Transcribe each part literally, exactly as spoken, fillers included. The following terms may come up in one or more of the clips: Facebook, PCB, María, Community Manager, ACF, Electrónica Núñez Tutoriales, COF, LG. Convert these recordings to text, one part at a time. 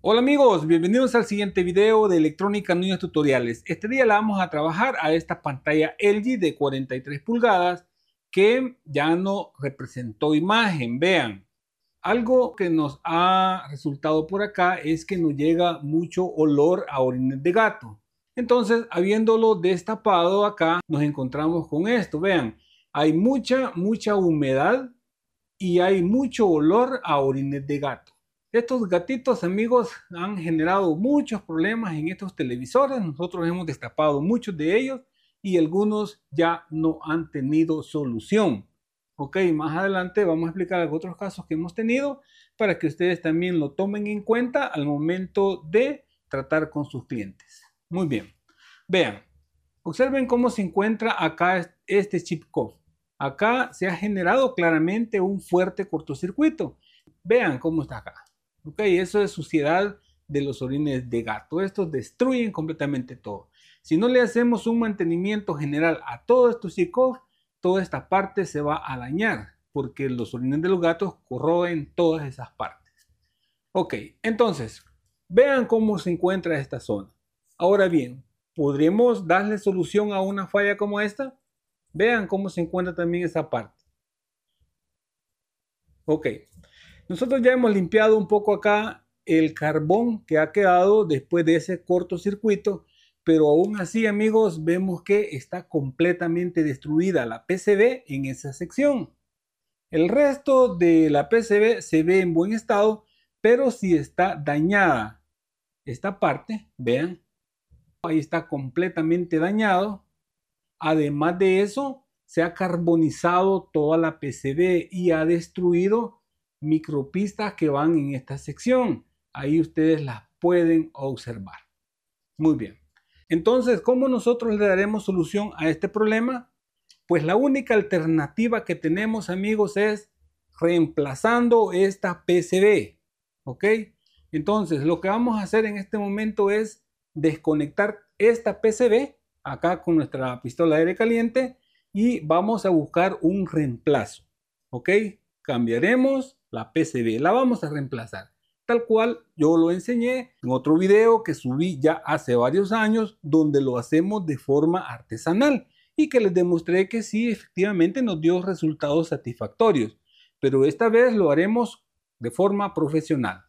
Hola amigos, bienvenidos al siguiente video de Electrónica Núñez Tutoriales. Este día la vamos a trabajar a esta pantalla L G de cuarenta y tres pulgadas que ya no representó imagen. Vean, algo que nos ha resultado por acá es que nos llega mucho olor a orines de gato. Entonces, habiéndolo destapado acá, nos encontramos con esto. Vean, hay mucha, mucha humedad y hay mucho olor a orines de gato. Estos gatitos, amigos, han generado muchos problemas en estos televisores. Nosotros hemos destapado muchos de ellos y algunos ya no han tenido solución. Ok, más adelante vamos a explicar otros casos que hemos tenido para que ustedes también lo tomen en cuenta al momento de tratar con sus clientes. Muy bien, vean, observen cómo se encuentra acá este chip C O F. Acá se ha generado claramente un fuerte cortocircuito. Vean cómo está acá. Ok, eso es suciedad de los orines de gato. Estos destruyen completamente todo. Si no le hacemos un mantenimiento general a todos estos C O F, toda esta parte se va a dañar porque los orines de los gatos corroen todas esas partes. Ok, entonces, vean cómo se encuentra esta zona. Ahora bien, ¿podremos darle solución a una falla como esta? Vean cómo se encuentra también esa parte. Ok. Nosotros ya hemos limpiado un poco acá el carbón que ha quedado después de ese cortocircuito, pero aún así, amigos, vemos que está completamente destruida la P C B en esa sección. El resto de la P C B se ve en buen estado, pero sí está dañada. Esta parte, vean, ahí está completamente dañado. Además de eso, se ha carbonizado toda la P C B y ha destruido micropistas que van en esta sección. Ahí ustedes las pueden observar. Muy bien. Entonces, ¿cómo nosotros le daremos solución a este problema? Pues la única alternativa que tenemos, amigos, es reemplazando esta P C B. ¿Ok? Entonces, lo que vamos a hacer en este momento es desconectar esta P C B acá con nuestra pistola de aire caliente y vamos a buscar un reemplazo. ¿Ok? Cambiaremos la P C B, la vamos a reemplazar, tal cual yo lo enseñé en otro video que subí ya hace varios años, donde lo hacemos de forma artesanal y que les demostré que sí, efectivamente nos dio resultados satisfactorios, pero esta vez lo haremos de forma profesional.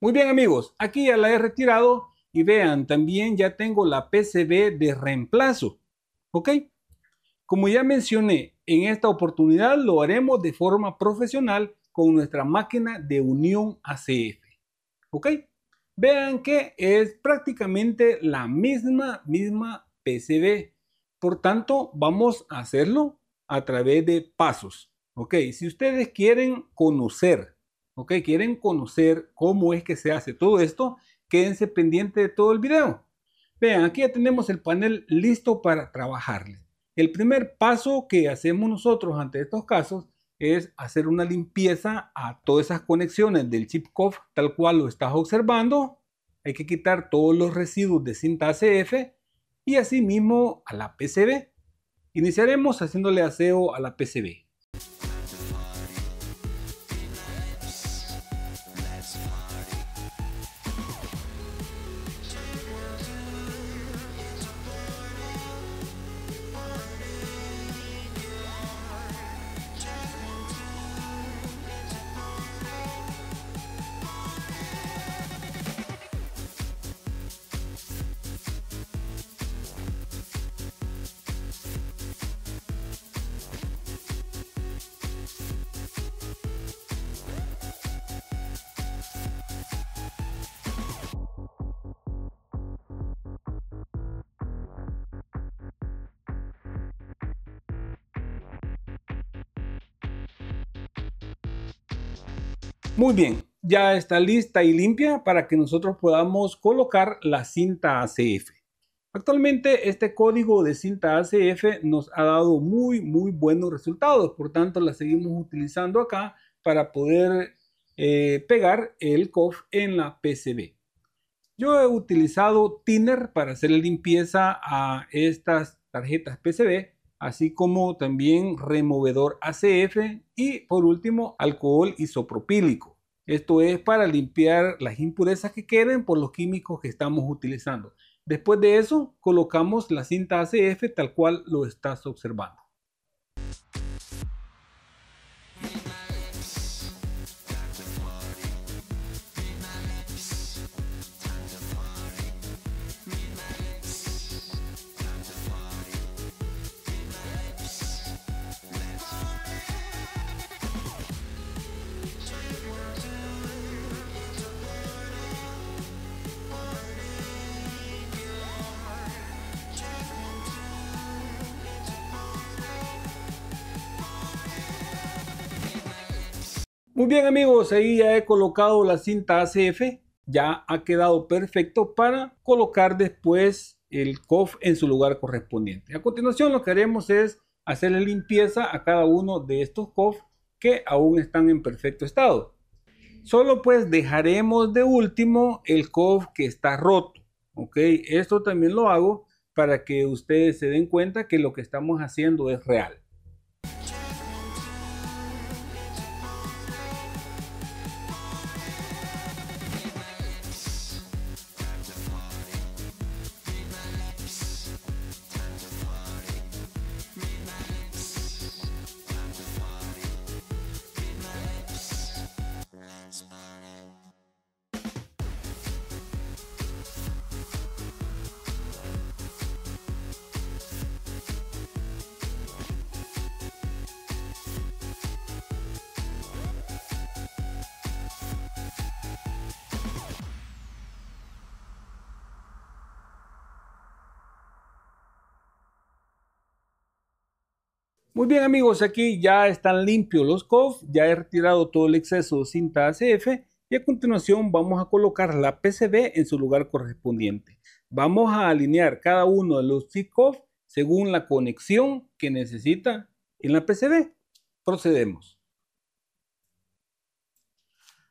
Muy bien amigos, aquí ya la he retirado y vean, también ya tengo la P C B de reemplazo, ¿ok? Como ya mencioné, en esta oportunidad lo haremos de forma profesional con nuestra máquina de unión A C F, ¿ok? Vean que es prácticamente la misma, misma P C B, por tanto vamos a hacerlo a través de pasos, ¿ok? Si ustedes quieren conocer ¿Ok? Quieren conocer cómo es que se hace todo esto, quédense pendiente de todo el video. Vean, aquí ya tenemos el panel listo para trabajarle. El primer paso que hacemos nosotros ante estos casos es hacer una limpieza a todas esas conexiones del chip C O F, tal cual lo estás observando. Hay que quitar todos los residuos de cinta A C F y asimismo a la P C B. Iniciaremos haciéndole aseo a la P C B. Muy bien, ya está lista y limpia para que nosotros podamos colocar la cinta A C F. Actualmente este código de cinta A C F nos ha dado muy muy buenos resultados, por tanto la seguimos utilizando acá para poder eh, pegar el C O F en la P C B. Yo he utilizado thinner para hacer limpieza a estas tarjetas P C B, así como también removedor A C F y por último alcohol isopropílico. Esto es para limpiar las impurezas que queden por los químicos que estamos utilizando. Después de eso, colocamos la cinta A C F tal cual lo estás observando. Muy bien amigos, ahí ya he colocado la cinta A C F, ya ha quedado perfecto para colocar después el C O F en su lugar correspondiente. A continuación lo que haremos es hacerle limpieza a cada uno de estos C O F que aún están en perfecto estado. Solo pues dejaremos de último el C O F que está roto, ¿ok? Esto también lo hago para que ustedes se den cuenta que lo que estamos haciendo es real. Muy bien amigos, aquí ya están limpios los C O F, ya he retirado todo el exceso de cinta A C F y a continuación vamos a colocar la P C B en su lugar correspondiente. Vamos a alinear cada uno de los C O F según la conexión que necesita en la P C B. Procedemos.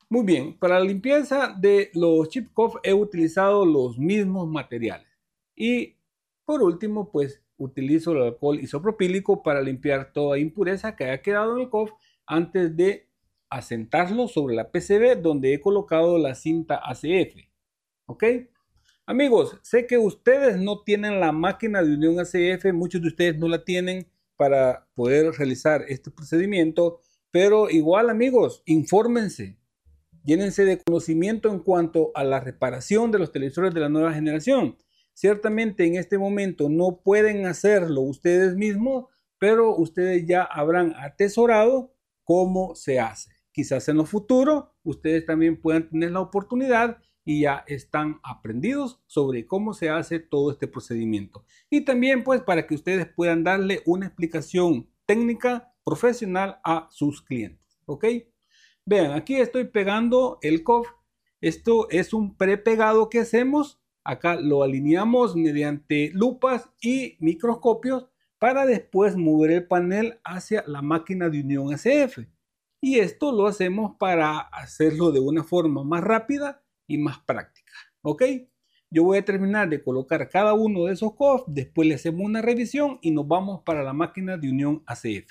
Muy bien, para la limpieza de los chip C O F he utilizado los mismos materiales y por último pues utilizo el alcohol isopropílico para limpiar toda impureza que haya quedado en el C O F antes de asentarlo sobre la P C B donde he colocado la cinta A C F. ¿Ok? Amigos, sé que ustedes no tienen la máquina de unión A C F, muchos de ustedes no la tienen para poder realizar este procedimiento, pero igual amigos, infórmense, llénense de conocimiento en cuanto a la reparación de los televisores de la nueva generación. Ciertamente en este momento no pueden hacerlo ustedes mismos, pero ustedes ya habrán atesorado cómo se hace. Quizás en lo futuro ustedes también puedan tener la oportunidad y ya están aprendidos sobre cómo se hace todo este procedimiento. Y también pues para que ustedes puedan darle una explicación técnica profesional a sus clientes. ¿Ok? Vean, aquí estoy pegando el C O F. Esto es un prepegado que hacemos. Acá lo alineamos mediante lupas y microscopios para después mover el panel hacia la máquina de unión A C F. Y esto lo hacemos para hacerlo de una forma más rápida y más práctica. ¿Ok? Yo voy a terminar de colocar cada uno de esos C O F, después le hacemos una revisión y nos vamos para la máquina de unión A C F.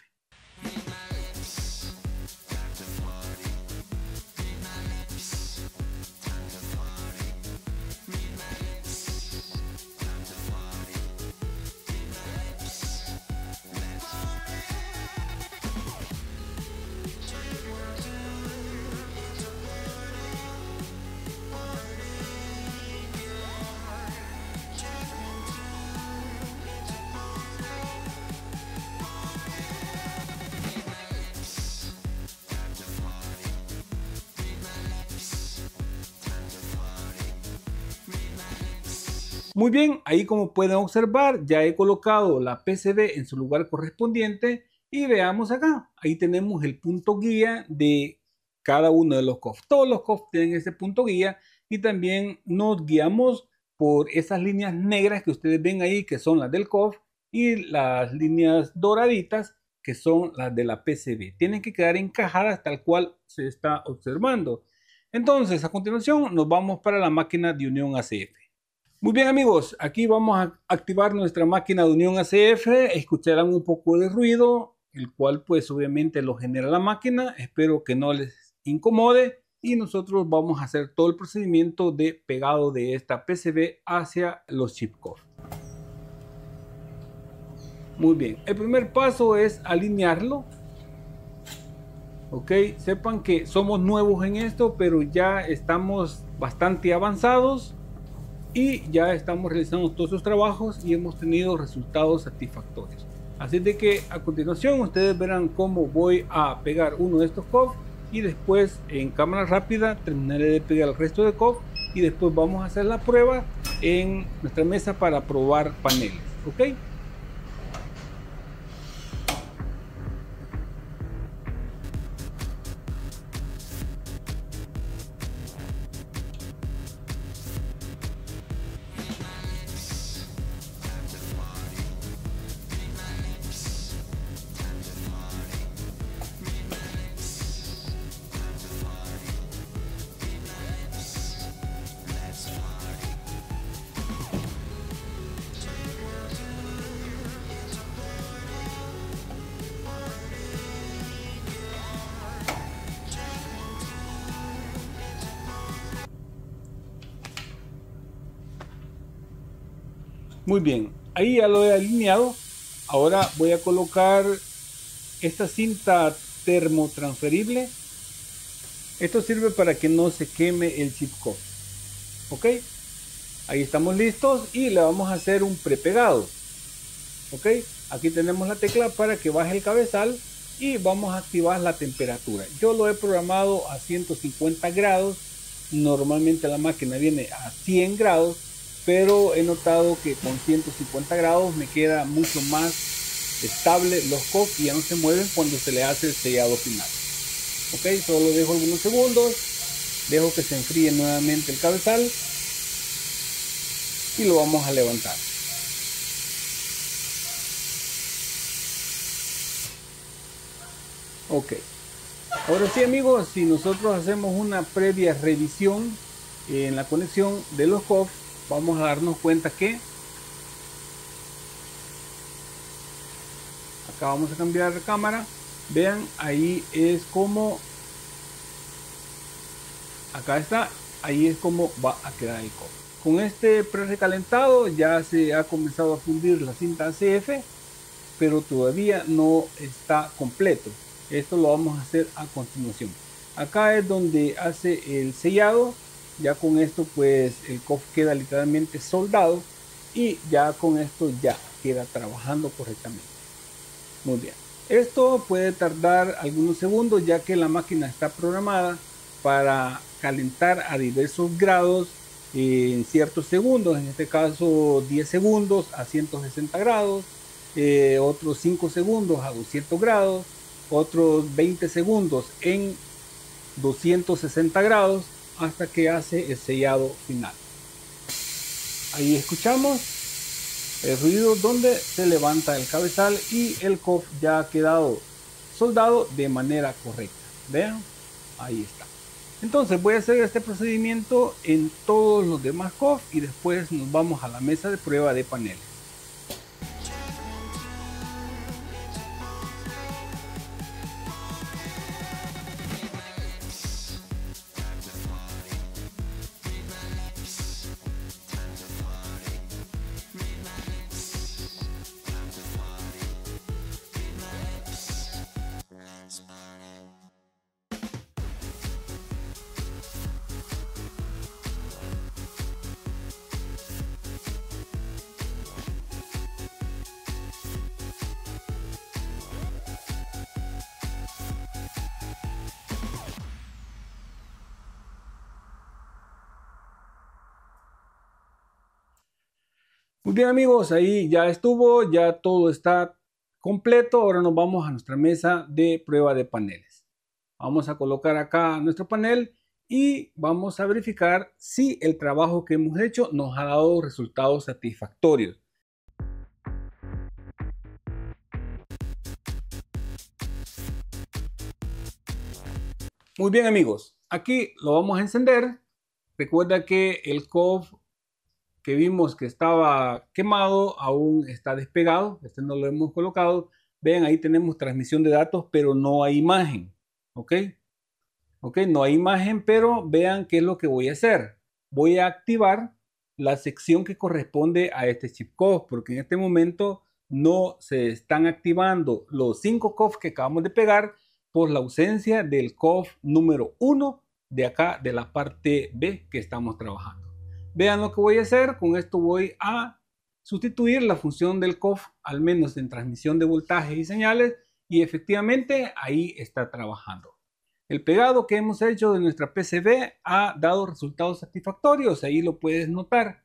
Muy bien, ahí como pueden observar ya he colocado la P C B en su lugar correspondiente y veamos acá, ahí tenemos el punto guía de cada uno de los C O F. Todos los C O F tienen ese punto guía y también nos guiamos por esas líneas negras que ustedes ven ahí, que son las del C O F, y las líneas doraditas, que son las de la P C B. Tienen que quedar encajadas tal cual se está observando. Entonces, a continuación nos vamos para la máquina de unión A C F. Muy bien, amigos, aquí vamos a activar nuestra máquina de unión A C F. Escucharán un poco de ruido, el cual pues obviamente lo genera la máquina. Espero que no les incomode. Y nosotros vamos a hacer todo el procedimiento de pegado de esta P C B hacia los chip C O F. Muy bien, el primer paso es alinearlo. Ok, sepan que somos nuevos en esto, pero ya estamos bastante avanzados y ya estamos realizando todos los trabajos y hemos tenido resultados satisfactorios. Así de que a continuación ustedes verán cómo voy a pegar uno de estos C O F y después en cámara rápida terminaré de pegar el resto de C O F y después vamos a hacer la prueba en nuestra mesa para probar paneles. Ok. Muy bien, ahí ya lo he alineado. Ahora voy a colocar esta cinta termotransferible. Esto sirve para que no se queme el chip C O F. Ok, ahí estamos listos y le vamos a hacer un prepegado. Ok, aquí tenemos la tecla para que baje el cabezal y vamos a activar la temperatura. Yo lo he programado a ciento cincuenta grados. Normalmente la máquina viene a cien grados. Pero he notado que con ciento cincuenta grados me queda mucho más estable los C O F y ya no se mueven cuando se le hace el sellado final. Ok, solo dejo algunos segundos, dejo que se enfríe nuevamente el cabezal y lo vamos a levantar. Ok, ahora sí, amigos, si nosotros hacemos una previa revisión en la conexión de los C O F, vamos a darnos cuenta que acá vamos a cambiar de cámara. Vean, ahí es como, acá está, ahí es como va a quedar el C O F. Con este pre-recalentado ya se ha comenzado a fundir la cinta A C F, pero todavía no está completo. Esto lo vamos a hacer a continuación. Acá es donde hace el sellado. Ya con esto pues el C O F queda literalmente soldado y ya con esto ya queda trabajando correctamente. Muy bien, esto puede tardar algunos segundos ya que la máquina está programada para calentar a diversos grados en ciertos segundos. En este caso diez segundos a ciento sesenta grados, eh, otros cinco segundos a doscientos grados, otros veinte segundos en doscientos sesenta grados, hasta que hace el sellado final. Ahí escuchamos el ruido donde se levanta el cabezal y el C O F ya ha quedado soldado de manera correcta. Vean, ahí está. Entonces voy a hacer este procedimiento en todos los demás C O F y después nos vamos a la mesa de prueba de paneles. Muy bien, amigos, ahí ya estuvo, ya todo está completo. Ahora nos vamos a nuestra mesa de prueba de paneles. Vamos a colocar acá nuestro panel y vamos a verificar si el trabajo que hemos hecho nos ha dado resultados satisfactorios. Muy bien, amigos, aquí lo vamos a encender. Recuerda que el C O F que vimos que estaba quemado aún está despegado, este no lo hemos colocado. Vean, ahí tenemos transmisión de datos, pero no hay imagen, ¿ok? Ok, no hay imagen, pero vean qué es lo que voy a hacer. Voy a activar la sección que corresponde a este chip C O F, porque en este momento no se están activando los cinco C O F que acabamos de pegar por la ausencia del C O F número uno de acá, de la parte B que estamos trabajando. Vean lo que voy a hacer. Con esto voy a sustituir la función del C O F, al menos en transmisión de voltajes y señales, y efectivamente ahí está trabajando. El pegado que hemos hecho de nuestra P C B ha dado resultados satisfactorios, ahí lo puedes notar.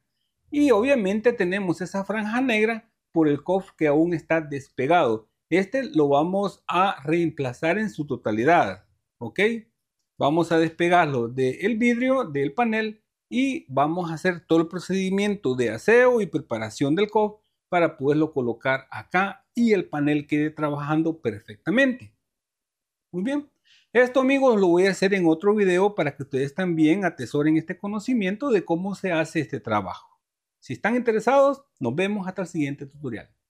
Y obviamente tenemos esa franja negra por el C O F que aún está despegado. Este lo vamos a reemplazar en su totalidad, ¿ok? Vamos a despegarlo del vidrio, del panel, y vamos a hacer todo el procedimiento de aseo y preparación del C O F para poderlo colocar acá y el panel quede trabajando perfectamente. Muy bien. Esto, amigos, lo voy a hacer en otro video para que ustedes también atesoren este conocimiento de cómo se hace este trabajo. Si están interesados, nos vemos hasta el siguiente tutorial.